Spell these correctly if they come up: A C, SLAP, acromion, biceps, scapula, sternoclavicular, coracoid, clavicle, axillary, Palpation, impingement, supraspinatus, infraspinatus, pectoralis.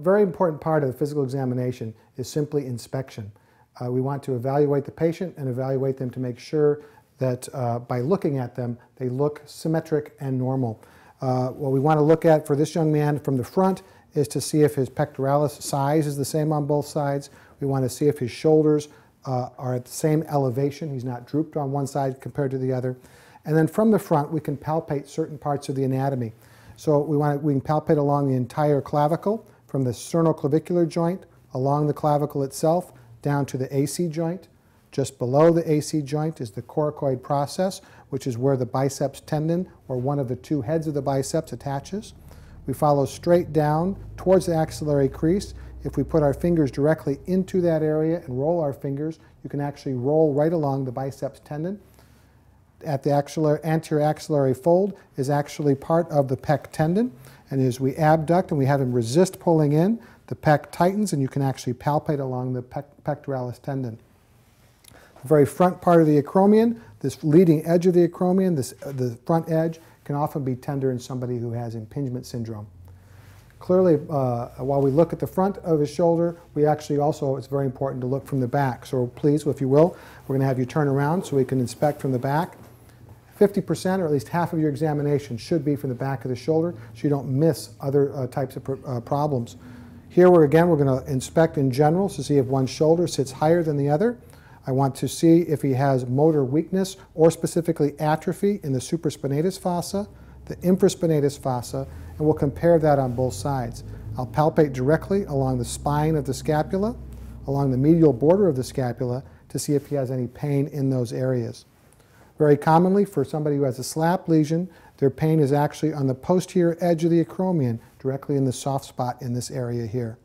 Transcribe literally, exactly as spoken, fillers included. A very important part of the physical examination is simply inspection. Uh, we want to evaluate the patient and evaluate them to make sure that uh, by looking at them, they look symmetric and normal. Uh, what we want to look at for this young man from the front is to see if his pectoralis size is the same on both sides. We want to see if his shoulders uh, are at the same elevation. He's not drooped on one side compared to the other. And then from the front, we can palpate certain parts of the anatomy. So we, want to, we can palpate along the entire clavicle, from the sternoclavicular joint, along the clavicle itself, down to the A C joint. Just below the A C joint is the coracoid process, which is where the biceps tendon, or one of the two heads of the biceps, attaches. We follow straight down towards the axillary crease. If we put our fingers directly into that area and roll our fingers, you can actually roll right along the biceps tendon. At the axillary, anterior axillary fold is actually part of the pec tendon. And as we abduct and we have him resist pulling in, the pec tightens and you can actually palpate along the pec pectoralis tendon. The very front part of the acromion, this leading edge of the acromion, this, uh, the front edge, can often be tender in somebody who has impingement syndrome. Clearly, uh, while we look at the front of his shoulder, we actually also, it's very important to look from the back. So please, if you will, we're going to have you turn around so we can inspect from the back. fifty percent or at least half of your examination should be from the back of the shoulder so you don't miss other uh, types of pr uh, problems. Here, we're again, we're going to inspect in general to see if one shoulder sits higher than the other. I want to see if he has motor weakness or specifically atrophy in the supraspinatus fossa, the infraspinatus fossa, and we'll compare that on both sides. I'll palpate directly along the spine of the scapula, along the medial border of the scapula, to see if he has any pain in those areas. Very commonly, for somebody who has a SLAP lesion, their pain is actually on the posterior edge of the acromion, directly in the soft spot in this area here.